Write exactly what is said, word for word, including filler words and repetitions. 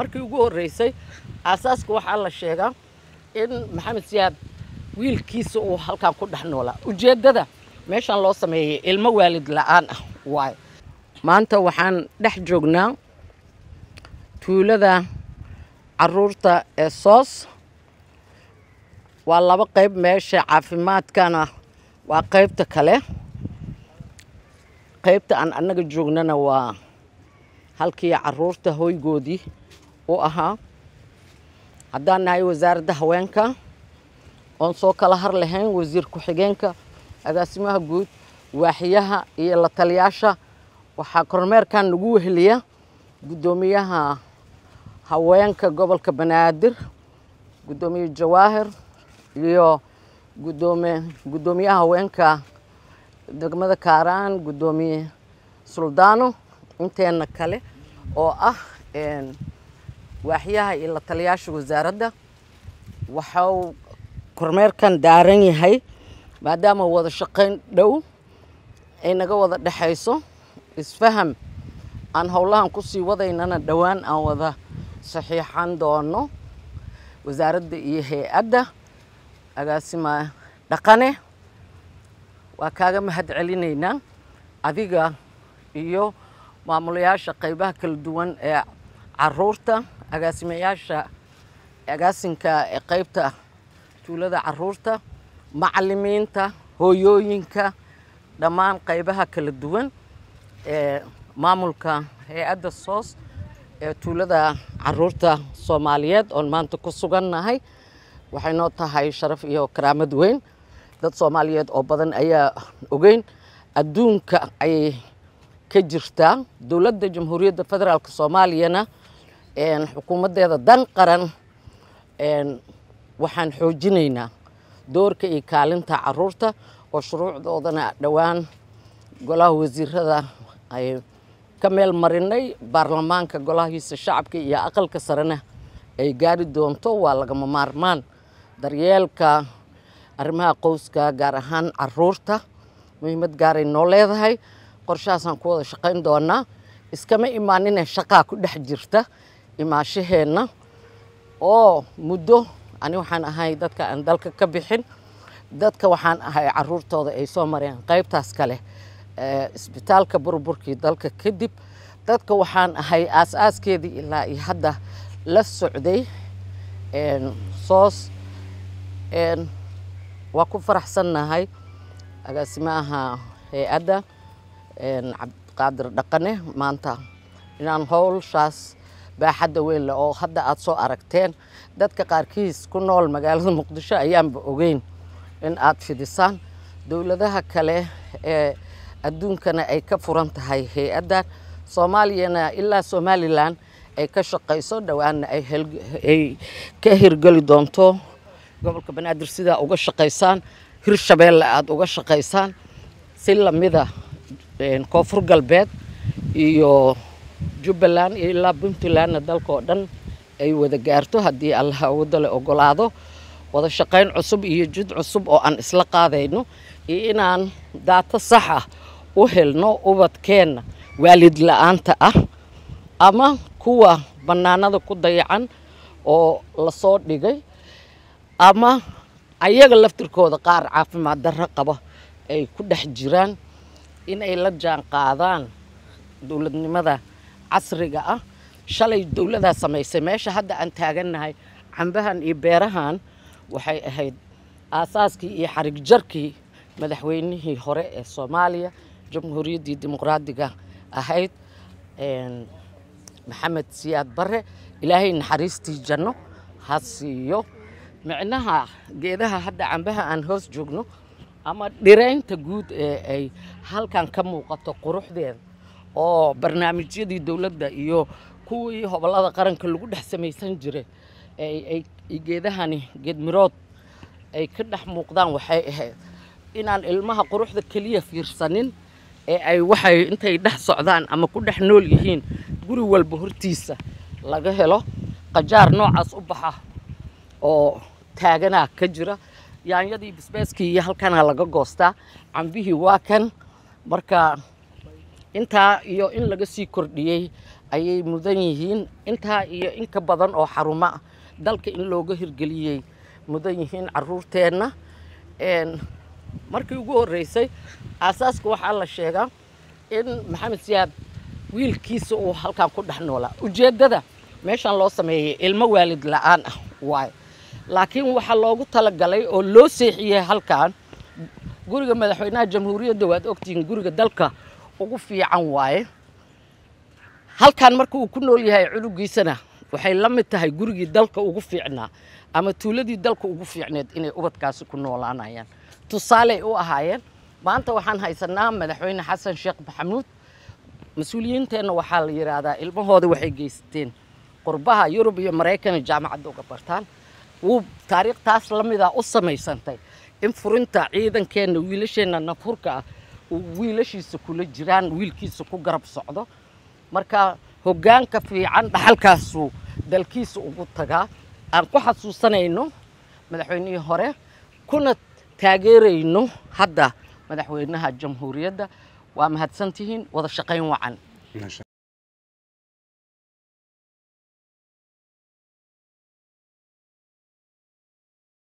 markii ugu horeysay aasaaska waxa la sheegaa in maxamed siyaad wiilkiisa uu halkan ku dhaxnoolaa ujeedada meeshan loo sameeyay ilmo waalid la'aan ah way maanta waxaan dhex joognaa tuulada caruurta ee soos waa laba qayb meesha caafimaadkana waa qaybta kale qaybta aan anaga joognana waa halkii caruurta hoygoodii oo ahaa haddaan nahay wasaaradda haweenka oon soo kala har lahayn wasiir ku-xigeenka agaasimaha guud waaxiyaha iyo la taliyaasha waxaa kormeerkan lagu weheliya guddoomiyaha haweenka gobolka banaadir guddoomiye jawaahir iyo guddoomiye guddoomiyaha haweenka degmada kaaraan guddoomiye suldaano inteena kale oo ah een waaxiyaha iyo la taliyaasha wasaaradda waxa kormeerkan daaran yahay maadaama wada shaqayn dhow ay naga wada dhaxayso isfaham aan howlahan ku sii wadaynana dhawaan aan wada saxiixan doono wasaaradda iyo hay-adda agaasima dhaqane waa kaaga mahadcelinaynaa adiga iyo maamulayaasha qaybaha kala duwan ee caruurta agaasimayaasha agaasinka ee qaybta tuulada caruurta macallimiinta hooyooyinka dhammaan qaybaha kala duwan ee maamulka hay-adda soos ee tuulada caruurta Soomaaliyeed oo maanta ku sugannahay waxay noo tahay sharaf iyo karaamad weyn dad Soomaaliyeed oo badan ayaa ogeyn adduunka ay ka jirtaa dawladda Jamhuuriyadda Federaalka Soomaaliyana ee xukuumadeeda dan qaran ee waxaan xoojinaynaa doorka iyo kaalinta caruurta oo shuruucdoodana dhawaan golaha wasiirada ay ka meel marinay baarlamaanka golahiisa shacabka iyo aqalka sarena ay gaari doonto waa laga maarmaan daryeelka arrimaha qoyska gaar ahaan caruurta muhiimad gaaray noo leedahay qorshahaasaan ku wada shaqayn doonaa iskama imaanina shaqaa ku dhex jirta imaashaheenna oo muddo ani waxaan ahay dadka aan dalka ka bixin dadka waxaan ahay caruurtooda ay soo mareen qaybtaas kale ee isbitaalka burburkii dalka kadib dadka waxaan ahay aas-aaskeedii ilaa iyo hadda la socday ee soos ee waa ku faraxsannahay agaasimaha hay-adda ee cabdiqaadir dhaqane maanta inaan howlshaas baaxadda weyn leh oo hadda aad soo aragteen dadka qaarkiis ku nool magaalada muqdisho ayaan ba ogeyn in aad fidisaan dawladaha kale ee adduunkana ay ka furan tahay hay-addan Soomaaliyana ilaa Somaliland ay ka shaqayso dhawaana ay ay ka hirgali doonto gobolka banaadir sida uga shaqaysaan hirshabeelle aad uga shaqaysaan si lamida koonfur galbeed iyo Jubbaland ilaa Puntland dalkoo dhan ay wada gaarto haddii Allah wadale ogolaado wada shaqayn cusub iyo jid cusub oo aan isla qaadayno iyo inaan data sax ah u helno ubadkeen waalid la'aanta ah ama kuwa banaanada ku dayacan oo la soo dhigay ama ayaga laftirkooda qaar caafimaad darro qaba ay ku dhex jiraan in ay la jaan qaadaan dawladnimada casriga ah shalay dawladda sameysay meesha hadda aan taaganahay cambahan iyo beerahan waxay ahayd aasaaskii iyo xarig jarkii madaxweynihii hore ee Soomaaliya Jamhuuriyaddii Dimuqraadiga ahayd ee Maxamed Siyaad Barre Ilaahay naxariistii janno ha siiyo macnaha geedaha hadda cambaha aan hoos joogno ama dhiraynta guud ee ay halkan ka muuqato quruxdeeda oo barnaamijyadii dawladda iyo kuwii hobolada qaranka lagu dhex sameeysan jiray ay ay geedahani geed mirood ay ka dhex muuqdaan waxay ahayd inaan ilmaha quruxda kaliya fiirsanin ee ay waxay intay dhex socdaan ama ku dhex nool yihiin guri walba hortiisa laga helo qajaar noocaas u baxa oo taagana ka jira yaanyadii bisbaaskii iyo halkana laga goostaa cambihii waa kan marka inta iyo in laga sii kordhiyay أي مدنيين أنتها إنك بدن أو حرمة ذلك إن لوجه الجلية مدنيين عرورتنا إن مركي يقول رئيسي أساس كوح على الشيخ إن محمد سياد ويل كيس أو هل كان كده حنولا وجدده مش الله سميه الموالد الآن واي لكن وحلاقو تلقلي أو لو سيحية هل كان جورج مدحونا جمهورية دواد أكتين جورج ذلك وقفي عن واي هل كان مركو كنا اللي هاي علوقي سنة وحيلما تهاي جورج ذلك وقفي عنا أما تولدي ذلك وقفي عنا إن أبد كاس كنا ولا نايان تصالي أو هايان ما أنت وحن هاي سنة مدحونا حسن شيخ محمود مسؤولين تانو وحال يرادا إلما هذا وحي جيستين قربها يوروبيا مريكان الجامعة دوكا برتان وتاريخ تاس لما إذا أصمي سنتي إن فرنتا أيضا كان ويلشنا نفركا ويلش يسكول الجيران ويلكي سكول قرب صعدة مركا هجان كفي عند حلكاسو دالكيس وبطجا أنكو حسوسنا إنه مدحوني هره كنا تاجري إنه هذا مدحونها الجمهورية ده وأما هاد سنتين وضع شقين وعن